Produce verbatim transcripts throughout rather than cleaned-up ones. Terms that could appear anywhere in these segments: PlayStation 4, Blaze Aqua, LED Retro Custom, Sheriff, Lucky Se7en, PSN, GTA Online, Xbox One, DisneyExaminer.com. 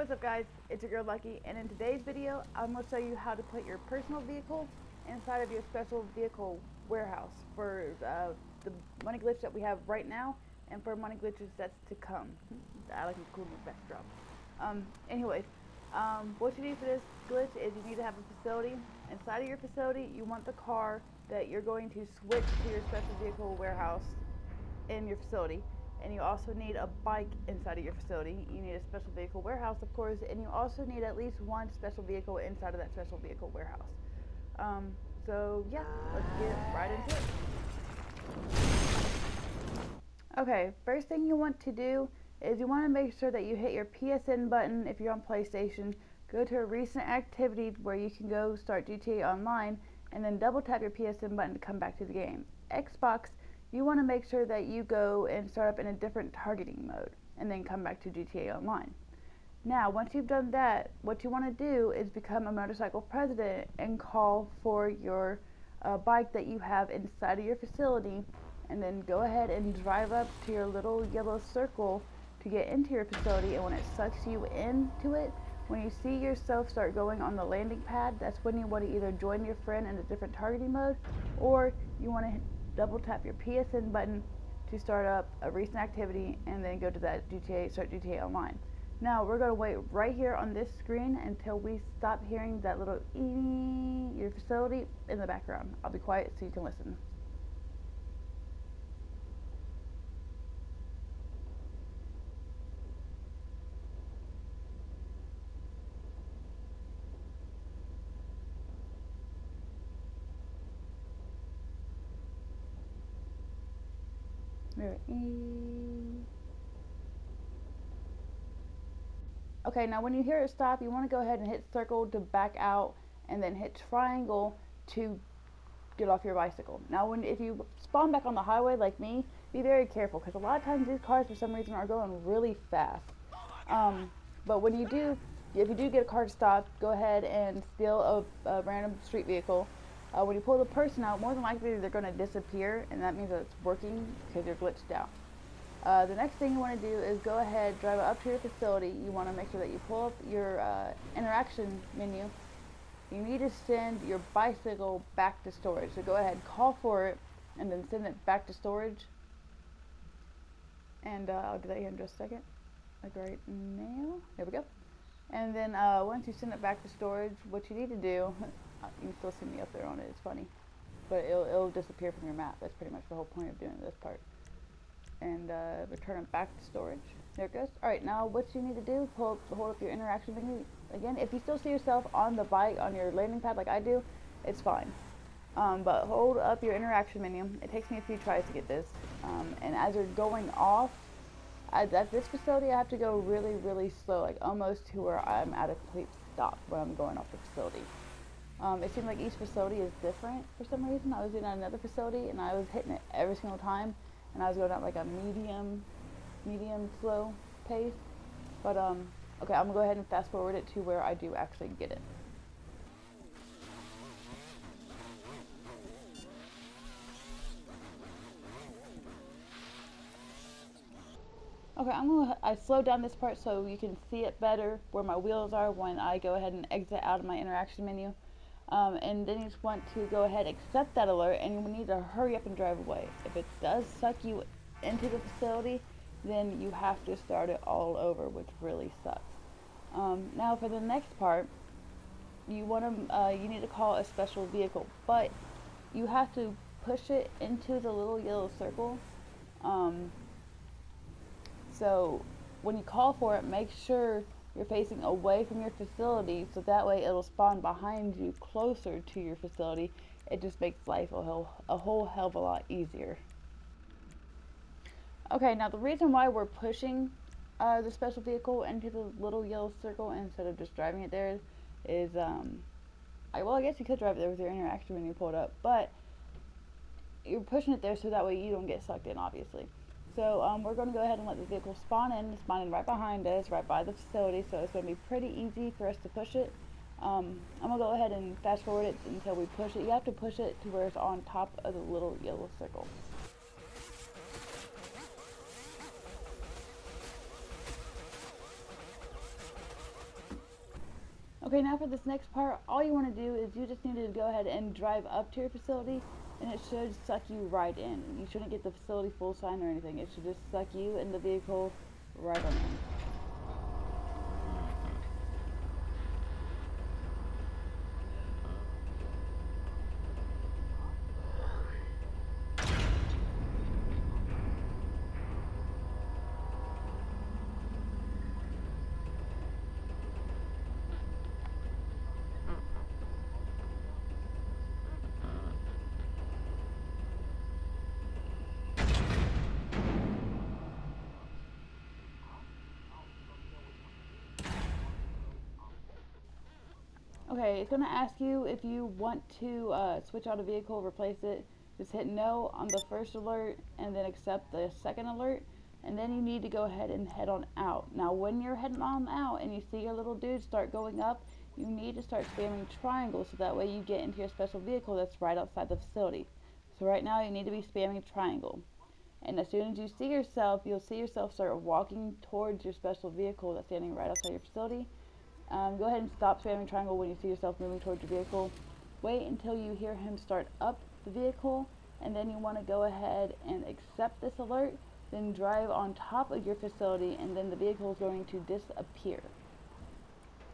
what's up guys, it's your girl Lucky, and in today's video I'm going to show you how to put your personal vehicle inside of your special vehicle warehouse for uh, the money glitch that we have right now and for money glitches that's to come. I like a cool new backdrop. Um, anyways, um, what you need for this glitch is you need to have a facility. Inside of your facility you want the car that you're going to switch to your special vehicle warehouse in your facility. And you also need a bike inside of your facility. You need a special vehicle warehouse, of course, and you also need at least one special vehicle inside of that special vehicle warehouse. Um, so yeah, let's get right into it. Okay, first thing you want to do is you want to make sure that you hit your P S N button if you're on PlayStation. Go to a recent activity where you can go start G T A Online, and then double tap your P S N button to come back to the game. Xbox, you want to make sure that you go and start up in a different targeting mode and then come back to G T A Online. Now, once you've done that, what you want to do is become a motorcycle president and call for your uh, bike that you have inside of your facility, and then go ahead and drive up to your little yellow circle to get into your facility. And when it sucks you into it, when you see yourself start going on the landing pad, that's when you want to either join your friend in a different targeting mode, or you want to double tap your P S N button to start up a recent activity and then go to that G T A, start G T A Online. Now we're going to wait right here on this screen until we stop hearing that little ee your facility in the background. I'll be quiet so you can listen. Okay, now when you hear it stop, you want to go ahead and hit circle to back out, and then hit triangle to get off your bicycle. Now when if you spawn back on the highway like me, be very careful, because a lot of times these cars for some reason are going really fast. Um, but when you do, if you do get a car to stop, go ahead and steal a, a random street vehicle. Uh, when you pull the person out, more than likely they're going to disappear, and that means that it's working because you're glitched out. Uh, the next thing you want to do is go ahead, drive up to your facility. You want to make sure that you pull up your uh, interaction menu. You need to send your bicycle back to storage. So go ahead, call for it, and then send it back to storage. And uh, I'll do that here in just a second. Like right now. There we go. And then uh, once you send it back to storage, what you need to do... You can still see me up there on it, it's funny. But it'll, it'll disappear from your map. That's pretty much the whole point of doing this part. And uh, return it back to storage. There it goes. Alright, now what you need to do, pull up, hold up your interaction menu. Again, if you still see yourself on the bike, on your landing pad like I do, it's fine. Um, but hold up your interaction menu. It takes me a few tries to get this. Um, and as you're going off, at, at this facility I have to go really, really slow. Like almost to where I'm at a complete stop when I'm going off the facility. Um, it seemed like each facility is different for some reason. I was in another facility and I was hitting it every single time, and I was going at like a medium, medium slow pace. But um, okay, I'm gonna go ahead and fast forward it to where I do actually get it. Okay, I'm gonna I slowed down this part so you can see it better where my wheels are when I go ahead and exit out of my interaction menu. Um, and then you just want to go ahead and accept that alert, and you need to hurry up and drive away. If it does suck you into the facility, then you have to start it all over, which really sucks. Um, now for the next part, you want to uh, you need to call a special vehicle, but you have to push it into the little yellow circle. Um, so when you call for it, make sure you're facing away from your facility, so that way it'll spawn behind you closer to your facility. It just makes life a whole, a whole hell of a lot easier. Okay, now the reason why we're pushing uh, the special vehicle into the little yellow circle instead of just driving it there is, um, I, well I guess you could drive it there with your interaction when you pull it up, but you're pushing it there so that way you don't get sucked in, obviously. So um, we're going to go ahead and let the vehicle spawn in. It's spawning right behind us, right by the facility, so it's going to be pretty easy for us to push it. Um, I'm going to go ahead and fast forward it until we push it. You have to push it to where it's on top of the little yellow circle. Okay, now for this next part, all you want to do is you just need to go ahead and drive up to your facility, and it should suck you right in. You shouldn't get the facility full sign or anything. It should just suck you and the vehicle right on in. Okay, it's going to ask you if you want to uh, switch out a vehicle, replace it. Just hit no on the first alert and then accept the second alert. And then you need to go ahead and head on out. Now when you're heading on out and you see your little dude start going up, you need to start spamming triangles so that way you get into your special vehicle that's right outside the facility. So right now you need to be spamming triangle. And as soon as you see yourself, you'll see yourself start walking towards your special vehicle that's standing right outside your facility. Um, go ahead and stop spamming triangle when you see yourself moving towards your vehicle. Wait until you hear him start up the vehicle, and then you want to go ahead and accept this alert, then drive on top of your facility, and then the vehicle is going to disappear.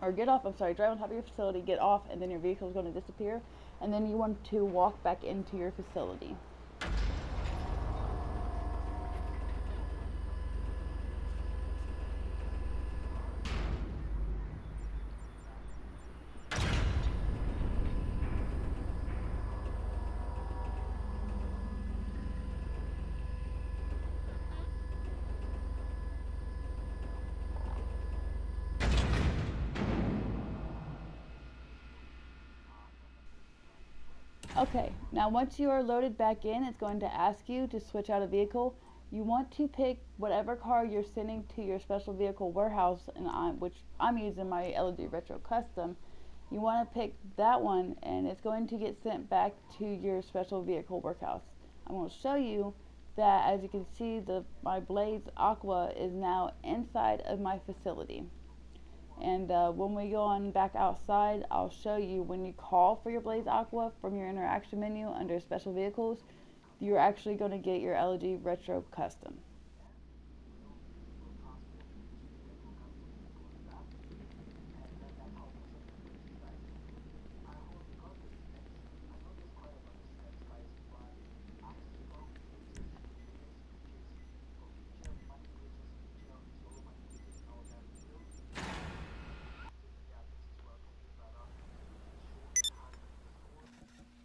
Or get off, I'm sorry, drive on top of your facility, get off, and then your vehicle is going to disappear, and then you want to walk back into your facility. Okay, now once you are loaded back in, it's going to ask you to switch out a vehicle. You want to pick whatever car you're sending to your special vehicle warehouse, and I'm, which I'm using my Elegy Retro Custom. You want to pick that one, and it's going to get sent back to your special vehicle warehouse. I'm going to show you that, as you can see, the, my Blaze Aqua is now inside of my facility. And uh, when we go on back outside, I'll show you when you call for your Blaze Aqua from your interaction menu under special vehicles, you're actually going to get your Elegy Retro Custom.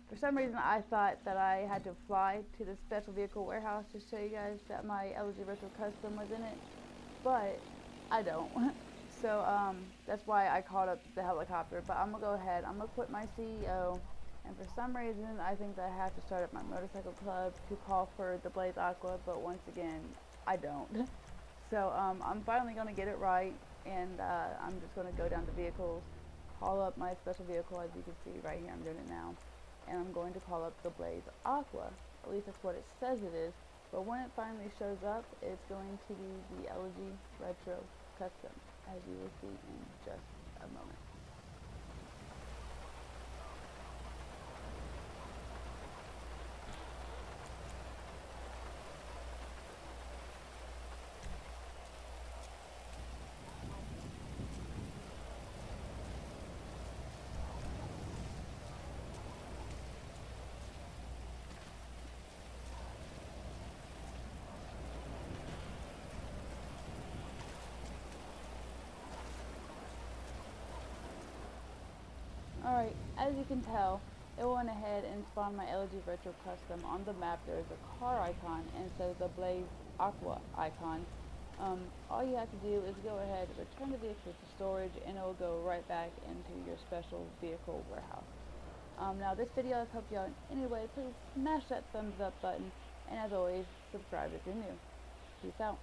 For some reason, I thought that I had to fly to the special vehicle warehouse to show you guys that my Elegy Retro Custom was in it, but I don't. So um, that's why I called up the helicopter, but I'm going to go ahead. I'm going to quit my C E O, and for some reason, I think that I have to start up my motorcycle club to call for the Blaze Aqua, but once again, I don't. So um, I'm finally going to get it right, and uh, I'm just going to go down to vehicles, call up my special vehicle, as you can see right here. I'm doing it now. And I'm going to call up the Blaze Aqua. At least that's what it says it is. But when it finally shows up, it's going to be the Elegy Retro Custom, as you will see in just a moment. Alright, as you can tell, it went ahead and spawned my Elegy Retro Custom on the map. There's a car icon and so the Blaze Aqua icon. Um, all you have to do is go ahead and return the vehicle to storage, and it will go right back into your special vehicle warehouse. Um, now this video has helped you out in any way, please smash that thumbs up button, and as always, subscribe if you're new. Peace out.